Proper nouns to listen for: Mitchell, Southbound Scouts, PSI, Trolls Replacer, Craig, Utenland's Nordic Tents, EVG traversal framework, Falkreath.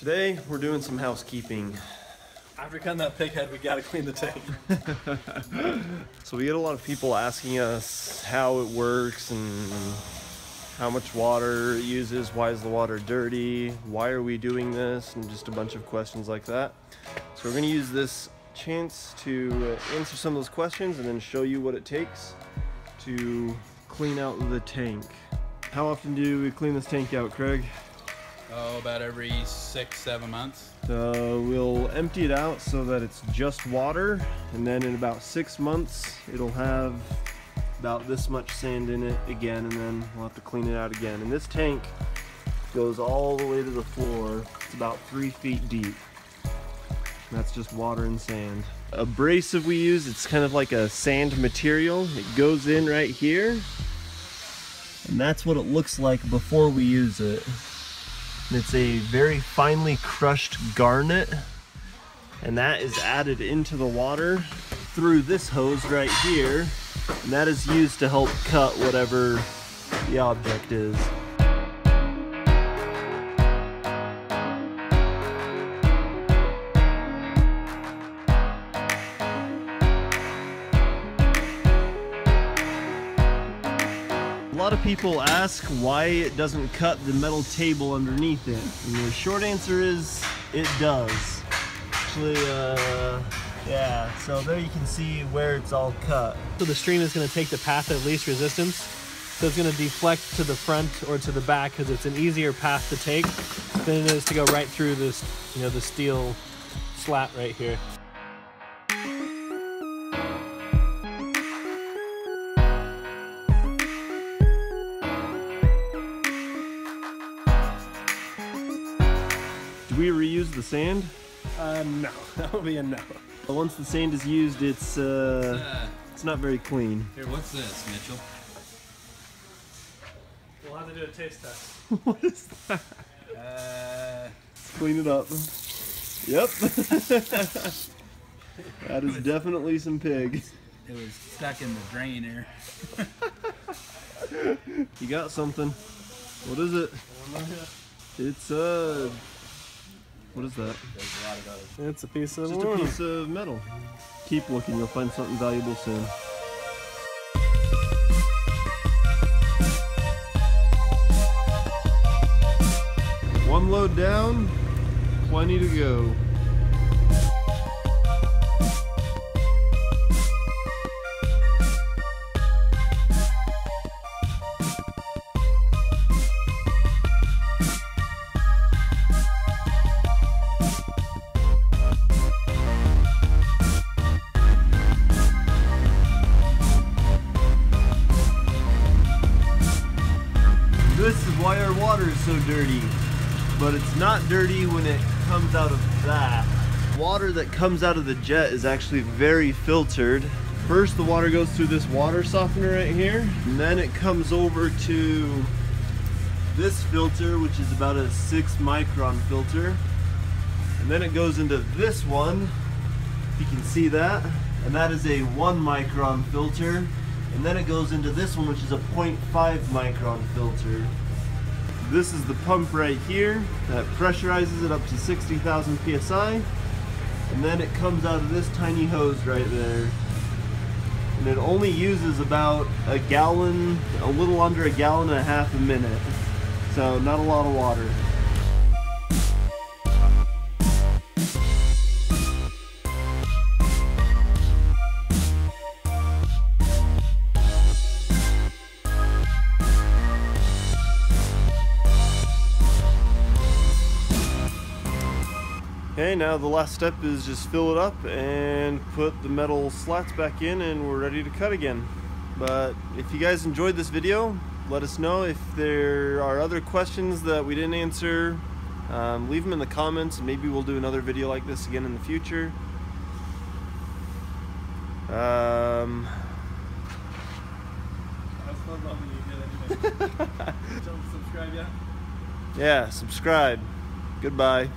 Today we're doing some housekeeping. After cutting that pig head, we gotta clean the tank. So we get a lot of people asking us how it works and how much water it uses, why is the water dirty, why are we doing this, and just a bunch of questions like that. So we're gonna use this chance to answer some of those questions and then show you what it takes to clean out the tank. How often do we clean this tank out, Craig? Oh, about every 6-7 months. So we'll empty it out so that it's just water, and then in about 6 months it'll have about this much sand in it again, and then we'll have to clean it out again. And this tank goes all the way to the floor. It's about 3 feet deep. That's just water and sand. Abrasive we use, it's kind of like a sand material. It goes in right here, and that's what it looks like before we use it. It's a very finely crushed garnet, and that is added into the water through this hose right here, and that is used to help cut whatever the object is. A lot of people ask why it doesn't cut the metal table underneath it, and the short answer is it does. Actually, yeah, so there you can see where it's all cut. So the stream is going to take the path of least resistance, so it's going to deflect to the front or to the back because it's an easier path to take than it is to go right through this, you know, the steel slat right here. We reuse the sand? No, that would be a no. Once the sand is used, it's not very clean. Here, what's this, Mitchell? We'll have to do a taste test. What is that? Clean it up. Yep. That is definitely some pig. It was stuck in the drain here. You got something. What is it? It's what is that? There's a lot of those. It's a piece of metal. Just a piece of metal. Keep looking, you'll find something valuable soon. One load down, plenty to go. This is why our water is so dirty, but it's not dirty when it comes out of that. Water that comes out of the jet is actually very filtered. First, the water goes through this water softener right here, and then it comes over to this filter, which is about a 6 micron filter. And then it goes into this one, if you can see that, and that is a 1 micron filter. And then it goes into this one, which is a 0.5 micron filter. This is the pump right here that pressurizes it up to 60,000 PSI. And then it comes out of this tiny hose right there. And it only uses about a gallon, a little under a gallon and a half a minute. So not a lot of water. Okay, now the last step is just fill it up and put the metal slats back in, and we're ready to cut again. But if you guys enjoyed this video, let us know. If there are other questions that we didn't answer, leave them in the comments, and maybe we'll do another video like this again in the future. I still love when you did anything. Don't subscribe yet? Yeah, subscribe. Goodbye.